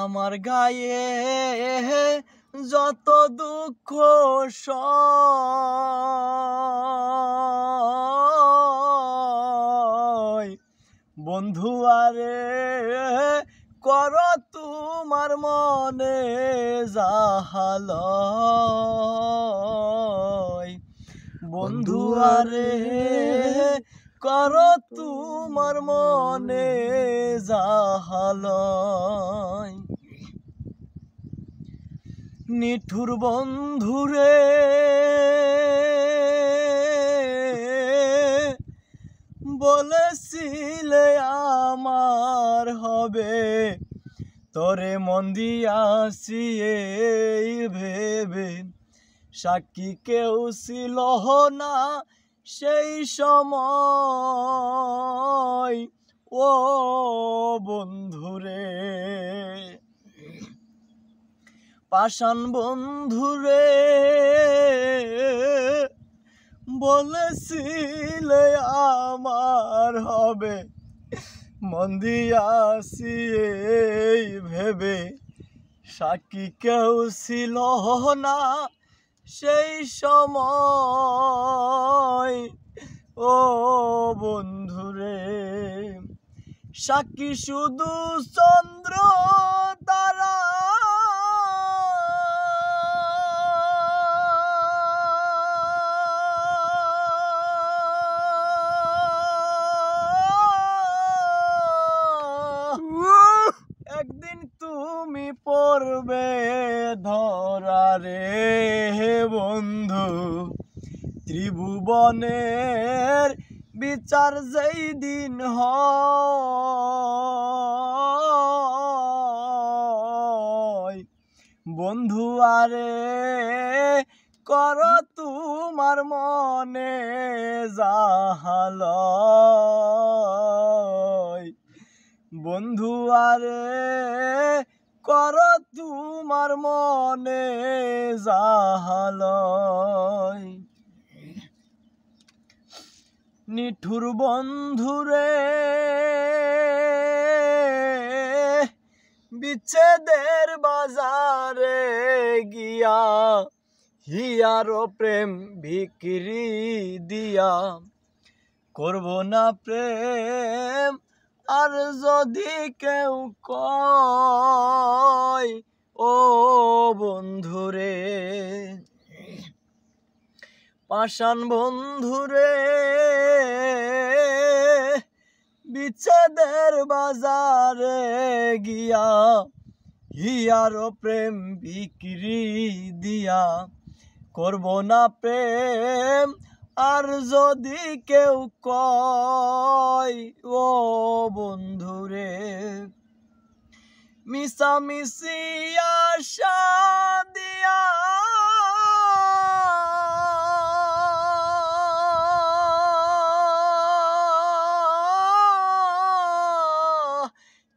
আমার গায়ে যত দুঃখ সয় বন্ধু আরে কর তোমার মনে জাহালয় বন্ধু আরে কর তোমার মনে জাহালয় নিঠুর বন্ধুরে বলেছিলে আমার হবে তোরে মন দিয়াছি এই ভেবে সাক্ষী কেউ ছিল না সেই সময় ও বন্ধুরে পাষাণ বন্ধুরে বলেছিলে আমার হবে মন দিয়াছি এই ভেবে সাক্ষী কেউ ছিল না সেই সময় ও বন্ধুরে সাক্ষী শুধু চন্দ্র তারা একদিন তুমি পড়বে ধরা রে বন্ধু ত্রিভুবনের বিচার যেই দিন হয় বন্ধু আরে কর তোমার মনে জাহালয় বন্ধু আরে কর তোমার মনে জাহালয় নিঠুর বন্ধুরে বিচ্ছেদের বাজারে গিয়া হিয়ার প্রেম বিক্রি দিয়া করব না প্রেম আর যদি কেউ কয় ও বন্ধুরে পাষাণ বন্ধুরে বিচ্ছেদের বাজারে গিয়া হিয়ার প্রেম বিক্রি দিয়া করব না প্রেম আর যদি কেউ কয় ও বন্ধুরে মিশামিশি আশা দিয়া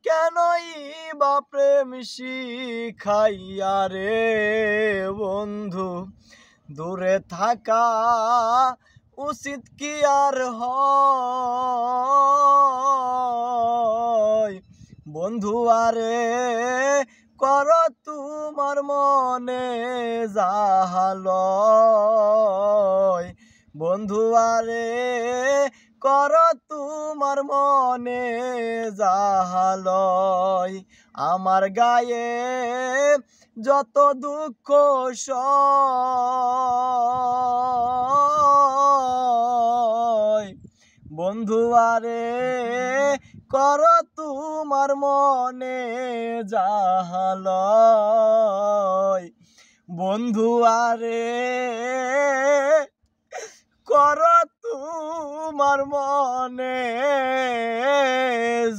কেনই বা প্রেম শিখাইয়া রে বন্ধু দূরে থাকা উচিত কি আর হয় বন্ধু আরে কর তোমার মনে জাহালয় বন্ধু আরে কর তোমার মনে জাহালয় আমার গায়ে যত দুঃখ সয় বন্ধু আরে কর তোমার মনে জাহালয় বন্ধু আরে কর তোমার মনে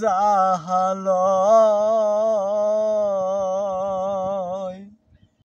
জাহালয়।